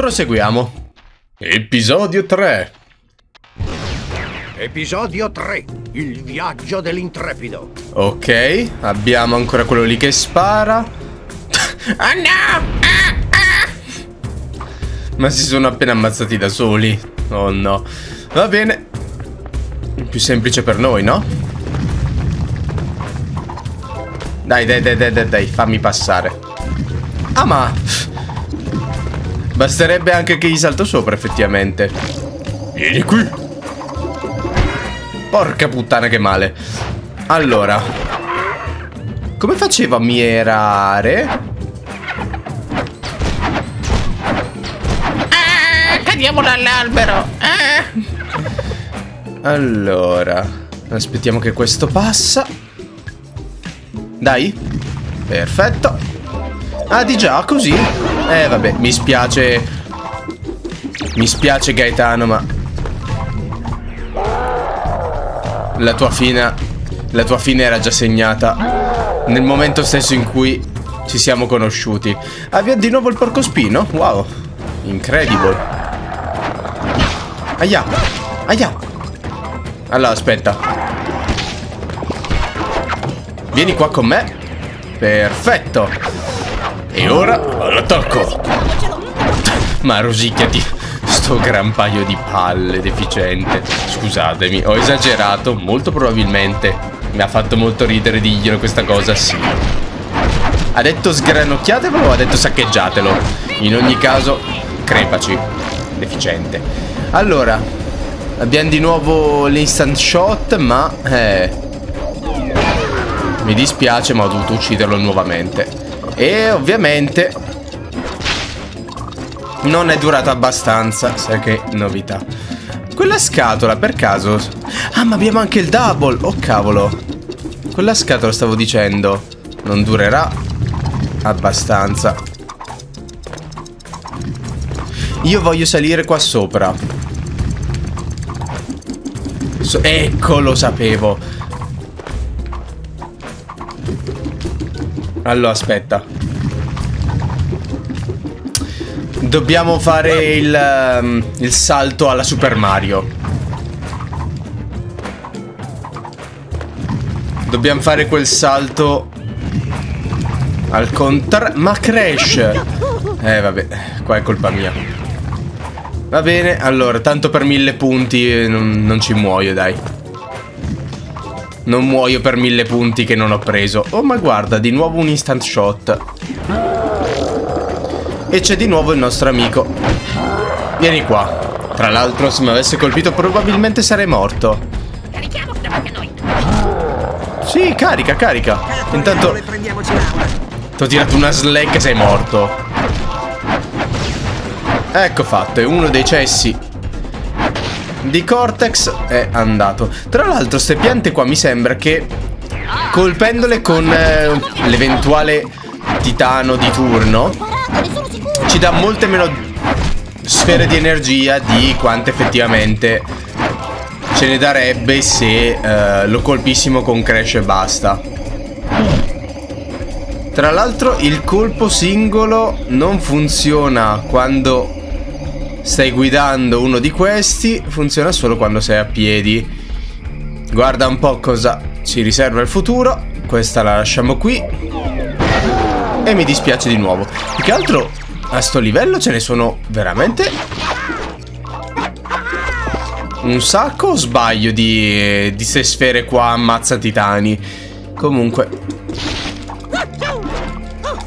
Proseguiamo. Episodio 3. Episodio 3. Il viaggio dell'intrepido. Ok, abbiamo ancora quello lì che spara. Oh no! Ah! Ma si sono appena ammazzati da soli. Oh no. Va bene. Più semplice per noi, no? Dai, dai, dai, dai, dai, dai, fammi passare. Ah, ma basterebbe anche che gli salto sopra, effettivamente. Vieni qui. Porca puttana che male. Allora, come facevo a mirare? Ah, cadiamo dall'albero. Ah. Allora, aspettiamo che questo passa. Dai. Perfetto. Ah, di già, così. Vabbè, mi spiace. Mi spiace Gaetano, ma La tua fine era già segnata nel momento stesso in cui ci siamo conosciuti. Avvia di nuovo il porcospino? Wow, incredibile. Aia, aia. Allora, aspetta. Vieni qua con me. Perfetto. E ora all'attacco. Ma rosicchiati. Sto gran paio di palle deficiente. Scusatemi, ho esagerato. Molto probabilmente. Mi ha fatto molto ridere, diglielo questa cosa. Sì. Ha detto sgranocchiatelo o ha detto saccheggiatelo? In ogni caso, crepaci. Deficiente. Allora, abbiamo di nuovo l'instant shot. Ma mi dispiace, ma ho dovuto ucciderlo nuovamente. E ovviamente non è durata abbastanza, sai che novità. Quella scatola, per caso... Ah, ma abbiamo anche il double! Oh, cavolo! Quella scatola, stavo dicendo, non durerà abbastanza. Io voglio salire qua sopra. Ecco, lo sapevo! Allora, aspetta. Dobbiamo fare il salto alla Super Mario. Dobbiamo fare quel salto al contrario. Ma Crash! Vabbè, qua è colpa mia. Va bene, allora, tanto per 1000 punti non ci muoio, dai. Non muoio per 1000 punti che non ho preso. Oh, ma guarda, di nuovo un instant shot. E c'è di nuovo il nostro amico. Vieni qua. Tra l'altro, se mi avesse colpito probabilmente sarei morto. Carichiamo davanti a noi. Sì, carica, carica. Intanto ti ho tirato una slacca e sei morto. Ecco fatto. E uno dei cessi di Cortex è andato. Tra l'altro, queste piante qua mi sembra che colpendole con l'eventuale titano di turno ci dà molte meno sfere di energia di quante effettivamente ce ne darebbe se lo colpissimo con Crash e basta. Tra l'altro il colpo singolo non funziona quando stai guidando uno di questi, funziona solo quando sei a piedi. Guarda un po' cosa ci riserva il futuro. Questa la lasciamo qui. E mi dispiace di nuovo. Più che altro a sto livello ce ne sono veramente un sacco, o sbaglio, di queste sfere qua ammazza titani. Comunque,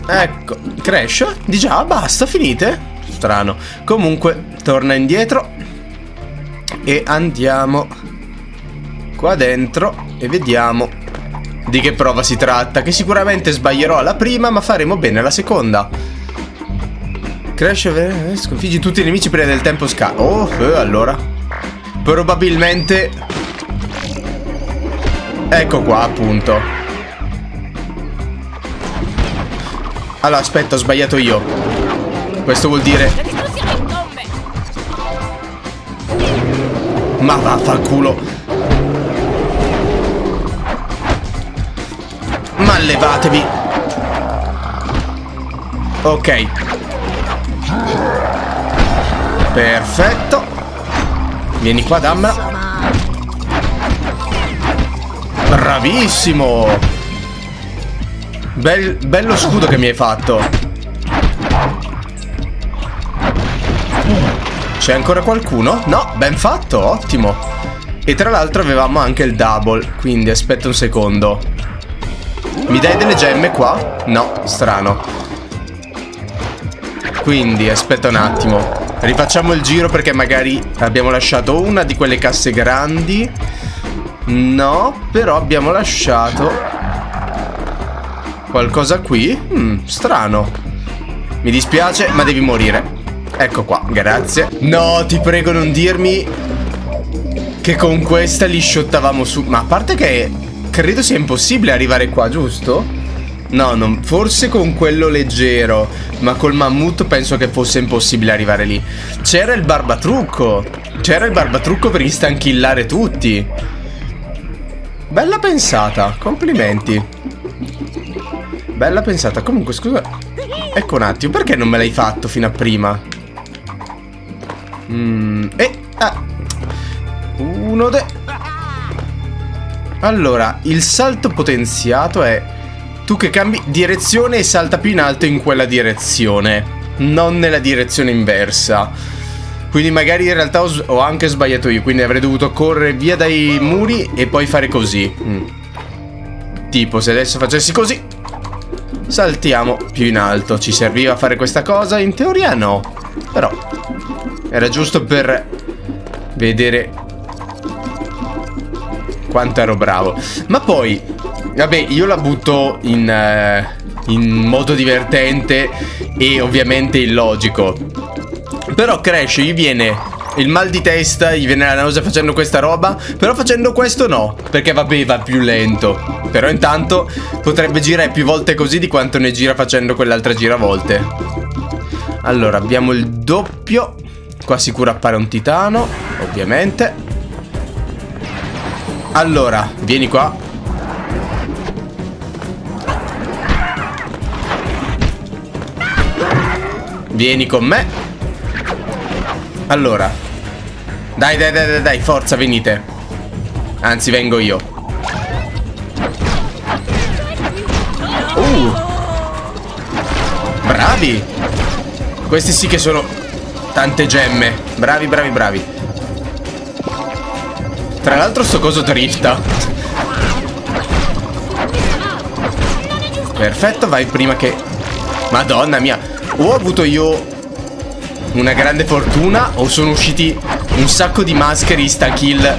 ecco, Crash, di già, basta, finite. Strano. Comunque, torna indietro e andiamo qua dentro e vediamo di che prova si tratta. Che sicuramente sbaglierò alla prima, ma faremo bene alla seconda. Crash, sconfiggi tutti i nemici prima del tempo scaduto. Oh, allora. Probabilmente. Ecco qua, appunto. Allora, aspetta, ho sbagliato io. Questo vuol dire. Ma vaffanculo. Ma levatevi. Ok. Perfetto. Vieni qua, dammela. Bravissimo. Bello scudo che mi hai fatto. C'è ancora qualcuno? No, ben fatto, ottimo. E tra l'altro avevamo anche il double, quindi aspetta un secondo. Mi dai delle gemme qua? No, strano. Quindi aspetta un attimo, rifacciamo il giro perché magari abbiamo lasciato una di quelle casse grandi. No, però abbiamo lasciato qualcosa qui. Strano. Mi dispiace, ma devi morire. Ecco qua, grazie. No, ti prego non dirmi che con questa li sciottavamo su. Ma a parte che credo sia impossibile arrivare qua, giusto? No, non, forse con quello leggero, ma col mammut penso che fosse impossibile arrivare lì. C'era il barbatrucco. C'era il barbatrucco per instanchillare tutti. Bella pensata, complimenti. Bella pensata. Comunque, scusa, ecco un attimo, perché non me l'hai fatto fino a prima? Allora, il salto potenziato è tu che cambi direzione e salta più in alto in quella direzione, non nella direzione inversa. Quindi magari in realtà ho anche sbagliato io, quindi avrei dovuto correre via dai muri e poi fare così. Tipo se adesso facessi così, saltiamo più in alto. Ci serviva fare questa cosa? In teoria no, però era giusto per vedere quanto ero bravo. Ma poi, vabbè, io la butto in modo divertente e ovviamente illogico. Però Crash gli viene il mal di testa, gli viene la nausea facendo questa roba. Però facendo questo no, perché vabbè, va più lento. Però intanto potrebbe girare più volte così di quanto ne gira facendo quell'altra giravolte. Allora, abbiamo il doppio. Qua sicuro appare un titano, ovviamente. Allora, vieni qua. Vieni con me. Allora, dai, forza, venite. Anzi, vengo io. Bravi. Questi sì che sono... tante gemme. Bravi. Tra l'altro sto coso drifta. Perfetto, vai prima che... Madonna mia. O ho avuto io una grande fortuna o sono usciti un sacco di maschere insta-kill.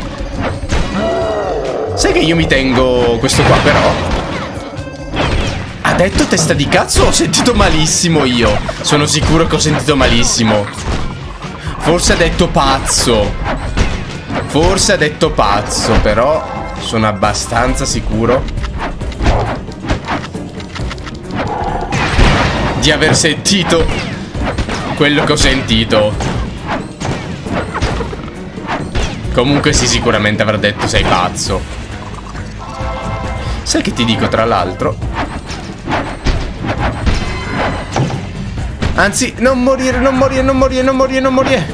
Sai che io mi tengo questo qua però. Ha detto testa di cazzo, ho sentito malissimo io. Sono sicuro che ho sentito malissimo. Forse ha detto pazzo. Però sono abbastanza sicuro di aver sentito quello che ho sentito. Comunque sì, sicuramente avrà detto sei pazzo. Sai che ti dico, tra l'altro? Anzi, non morire.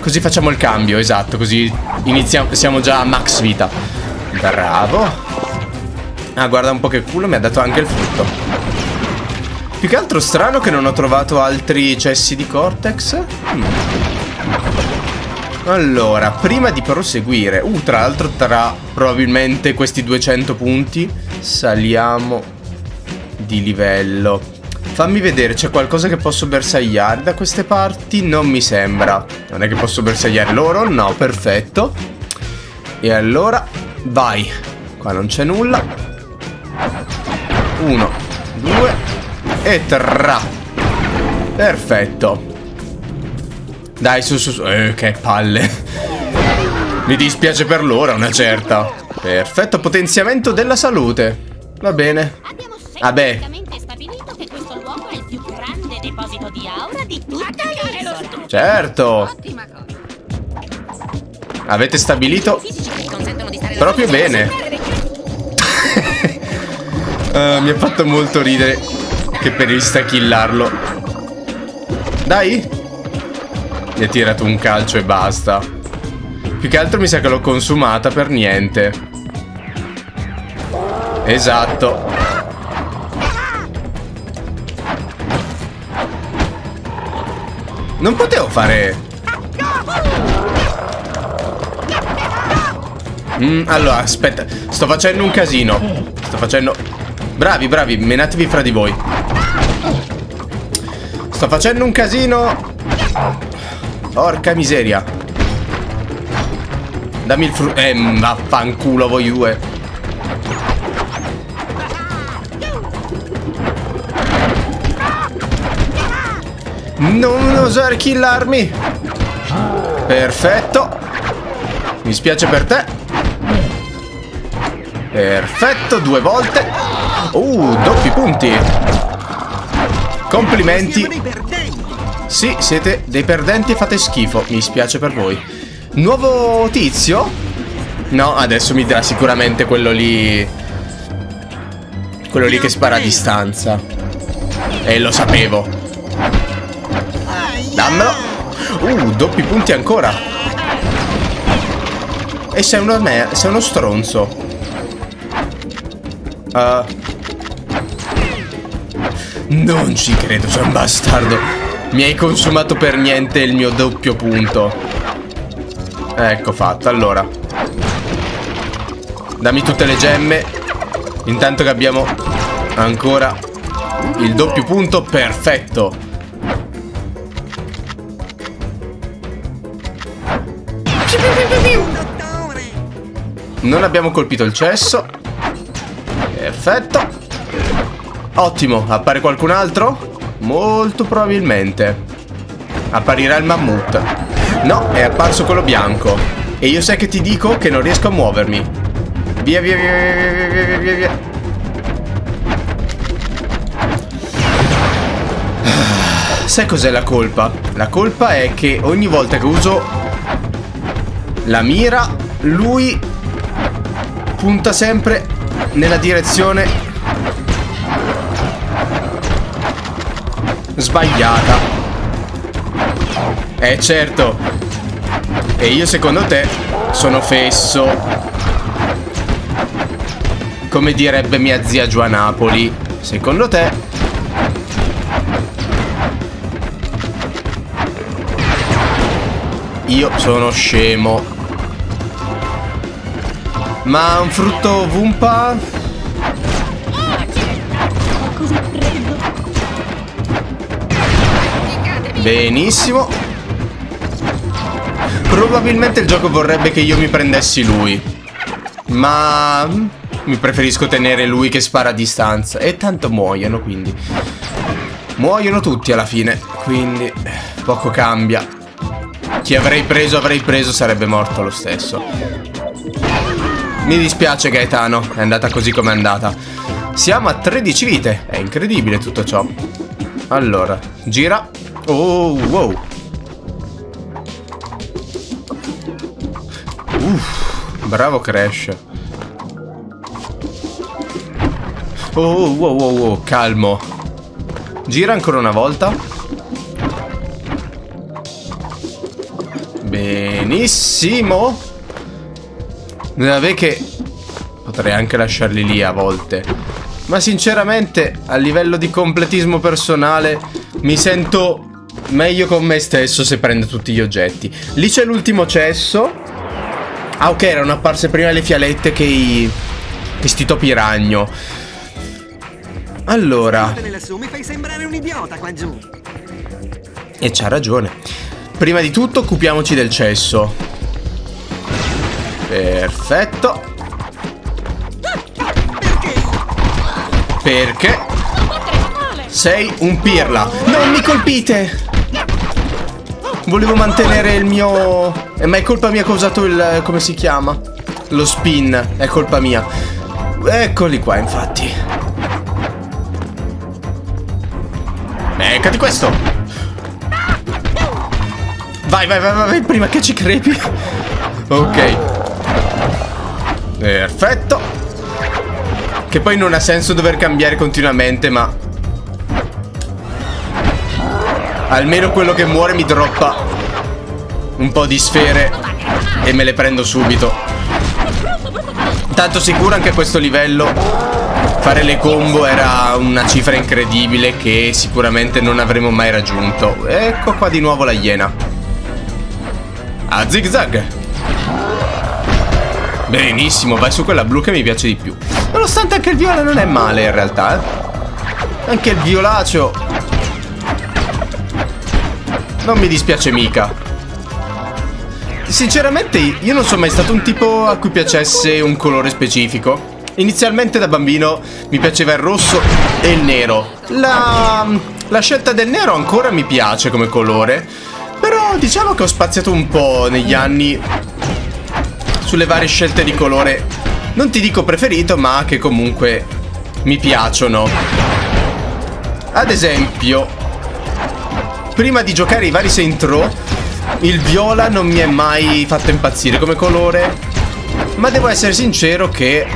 Così facciamo il cambio, esatto. Così iniziamo, siamo già a max vita. Bravo. Ah, guarda un po' che culo, mi ha dato anche il frutto. Più che altro strano che non ho trovato altri cessi di Cortex. Allora, prima di proseguire, tra l'altro tra probabilmente questi 200 punti saliamo di livello. Fammi vedere, c'è qualcosa che posso bersagliare da queste parti? Non mi sembra. Non è che posso bersagliare loro? No, perfetto. E allora, vai. Qua non c'è nulla. 1, 2 e 3. Perfetto. Dai, su. Che palle. Mi dispiace per loro, una certa. Perfetto, potenziamento della salute. Va bene. Vabbè. Di aura di tutti. Certo. Avete stabilito proprio bene. Mi ha fatto molto ridere che per insta-killarlo. Dai. gli ha tirato un calcio e basta. Più che altro mi sa che l'ho consumata per niente. Esatto. Non potevo fare... allora, aspetta. Sto facendo un casino. Sto facendo... Bravi, bravi, menatevi fra di voi. Sto facendo un casino. Porca miseria. Dammi il frutto. Vaffanculo voi due. Non osare killarmi. Perfetto. Mi spiace per te. Perfetto, due volte. Doppi punti. Complimenti. Sì, siete dei perdenti e fate schifo. Mi spiace per voi. Nuovo tizio? No, adesso mi darà sicuramente quello lì. Quello lì che spara a distanza. E lo sapevo. Dammelo. Doppi punti ancora. E sei uno, sei uno stronzo. Non ci credo, sei un bastardo. Mi hai consumato per niente il mio doppio punto. Ecco fatto, allora. Dammi tutte le gemme. Intanto che abbiamo ancora il doppio punto, perfetto. Non abbiamo colpito il cesso. Perfetto. Ottimo, appare qualcun altro? Molto probabilmente apparirà il mammut. No, è apparso quello bianco. E io sai che ti dico che non riesco a muovermi. Via, via, via, via, via, via, via, via. Sai cos'è la colpa? La colpa è che ogni volta che uso la mira, lui punta sempre nella direzione sbagliata. Certo. E io secondo te sono fesso, come direbbe mia zia giù a Napoli. Secondo te? Io sono scemo. Ma un frutto Vumpa? Benissimo. Probabilmente il gioco vorrebbe che io mi prendessi lui, ma mi preferisco tenere lui che spara a distanza. E tanto muoiono, quindi. Muoiono tutti alla fine, quindi poco cambia. Chi avrei preso, sarebbe morto lo stesso. Mi dispiace Gaetano, è andata così com'è andata. Siamo a 13 vite, è incredibile tutto ciò. Allora, gira. Wow. Bravo Crash. Wow, calmo. Gira ancora una volta. Benissimo. Vabbè che potrei anche lasciarli lì a volte, ma sinceramente a livello di completismo personale mi sento meglio con me stesso se prendo tutti gli oggetti. Lì c'è l'ultimo cesso. Ah ok, erano apparse prima le fialette che sti topi ragno. Allora, e c'ha ragione. Prima di tutto occupiamoci del cesso. Perfetto. Perché? Sei un pirla. Non mi colpite. Volevo mantenere il mio... ma è colpa mia che ho usato il... come si chiama? Lo spin. È colpa mia. Eccoli qua, infatti. Beccati questo. Vai, vai, vai, vai, prima che ci crepi. Ok. Perfetto. Che poi non ha senso dover cambiare continuamente, ma... almeno quello che muore mi droppa un po' di sfere e me le prendo subito. Tanto sicuro anche questo livello. Fare le combo era una cifra incredibile che sicuramente non avremmo mai raggiunto. Ecco qua di nuovo la iena a zig zag. Benissimo, vai su quella blu che mi piace di più. Nonostante anche il viola non è male in realtà, eh? Anche il violaceo non mi dispiace mica. Sinceramente io non sono mai stato un tipo a cui piacesse un colore specifico. Inizialmente da bambino mi piaceva il rosso e il nero. La scelta del nero ancora mi piace come colore, però diciamo che ho spaziato un po' negli anni sulle varie scelte di colore. Non ti dico preferito, ma che comunque mi piacciono. Ad esempio, prima di giocare i vari Saints Row, il viola non mi è mai fatto impazzire come colore, ma devo essere sincero che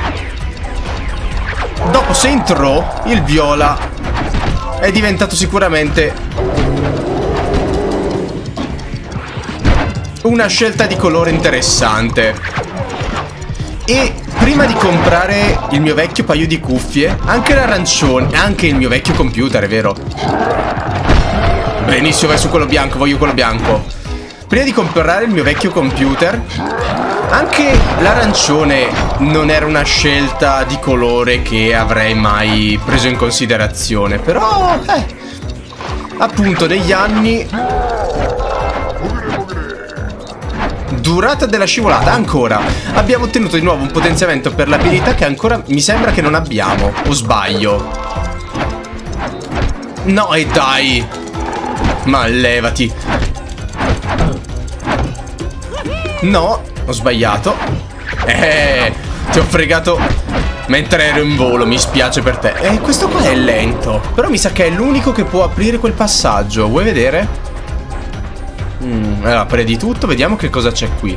dopo Saints Row il viola è diventato sicuramente una scelta di colore interessante. E prima di comprare il mio vecchio paio di cuffie, anche l'arancione, anche il mio vecchio computer, è vero. Benissimo, vai su quello bianco, voglio quello bianco. Prima di comprare il mio vecchio computer, anche l'arancione non era una scelta di colore che avrei mai preso in considerazione. Però, appunto, negli anni, durata della scivolata, ancora abbiamo ottenuto di nuovo un potenziamento per l'abilità che ancora mi sembra che non abbiamo. O sbaglio? No, e dai, ma levati. No, ho sbagliato. Ti ho fregato mentre ero in volo, mi spiace per te. Questo qua è lento, però mi sa che è l'unico che può aprire quel passaggio. Vuoi vedere? Allora, prendi tutto, vediamo che cosa c'è qui.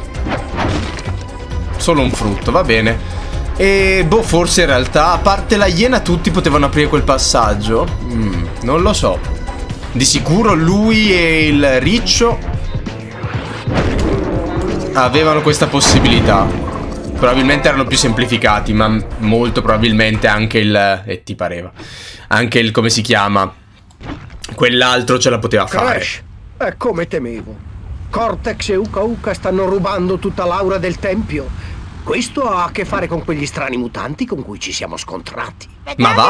Solo un frutto, va bene. E boh, forse in realtà, a parte la iena, tutti potevano aprire quel passaggio. Non lo so. Di sicuro lui e il riccio avevano questa possibilità. Probabilmente erano più semplificati, ma molto probabilmente anche il ti pareva, anche il come si chiama, quell'altro ce la poteva Crash fare. È come temevo. Cortex e Uka Uka stanno rubando tutta l'aura del tempio. Questo ha a che fare con quegli strani mutanti con cui ci siamo scontrati. Ma va?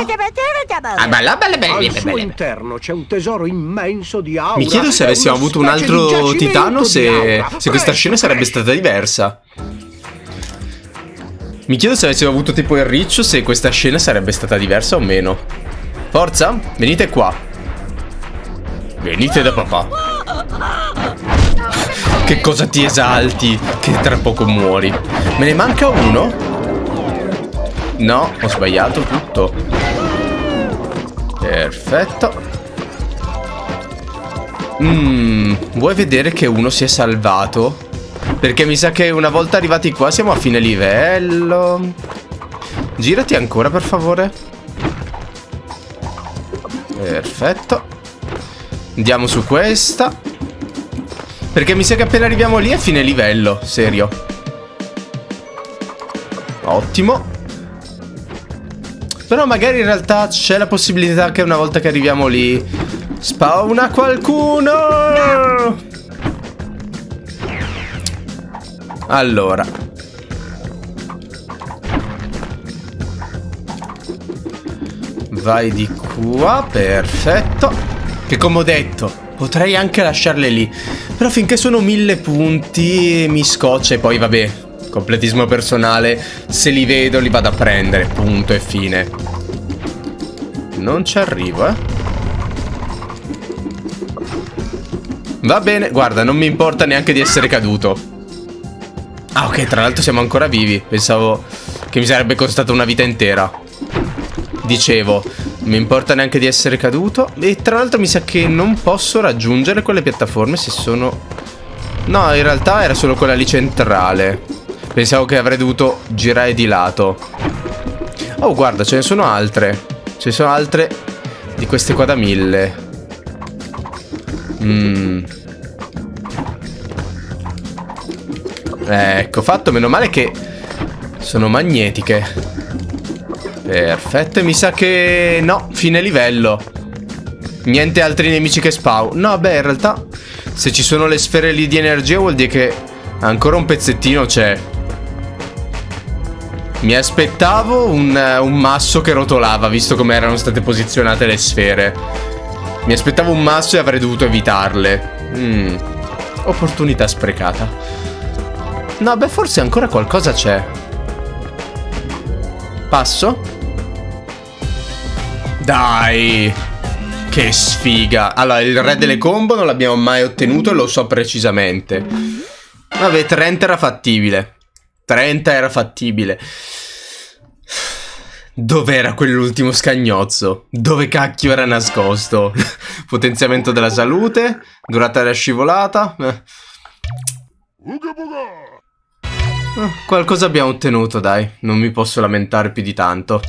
Al suo interno c'è un tesoro immenso di aura. Mi chiedo se avessimo avuto un altro titano, se questa scena sarebbe stata diversa. Mi chiedo se avessimo avuto tipo il riccio, se questa scena sarebbe stata diversa o meno. Forza, venite qua. Venite da papà. Che cosa ti esalti? Che tra poco muori. Me ne manca uno? No, ho sbagliato tutto. Perfetto. Vuoi vedere che uno si è salvato? Perché mi sa che una volta arrivati qua siamo a fine livello. Girati ancora, per favore. Perfetto. Andiamo su questa, perché mi sa che appena arriviamo lì è fine livello. Serio. Ottimo. Però magari in realtà c'è la possibilità che una volta che arriviamo lì spawna qualcuno. Allora, vai di qua. Perfetto. Che come ho detto, potrei anche lasciarle lì, però finché sono 1000 punti mi scoccia e poi vabbè, completismo personale, se li vedo li vado a prendere, punto e fine. Non ci arrivo, eh. Va bene, guarda, non mi importa neanche di essere caduto. Ah, ok, tra l'altro siamo ancora vivi, pensavo che mi sarebbe costata una vita intera. Dicevo, non mi importa neanche di essere caduto. E tra l'altro mi sa che non posso raggiungere quelle piattaforme se sono... No, in realtà era solo quella lì centrale. Pensavo che avrei dovuto girare di lato. Oh, guarda, ce ne sono altre. Ce ne sono altre di queste qua da 1000. Ecco fatto, meno male che sono magnetiche. Perfetto, e mi sa che... no, fine livello. Niente altri nemici che spawn. No, beh, in realtà se ci sono le sfere lì di energia vuol dire che ancora un pezzettino c'è. Mi aspettavo un masso che rotolava, visto come erano state posizionate le sfere. Mi aspettavo un masso e avrei dovuto evitarle. Opportunità sprecata. No, beh, forse ancora qualcosa c'è. Passo? Dai! Che sfiga. Allora, il re delle combo non l'abbiamo mai ottenuto e lo so precisamente. Vabbè, 30 era fattibile. 30 era fattibile. Dov'era quell'ultimo scagnozzo? Dove cacchio era nascosto? Potenziamento della salute, durata della scivolata. Qualcosa abbiamo ottenuto, dai. Non mi posso lamentare più di tanto.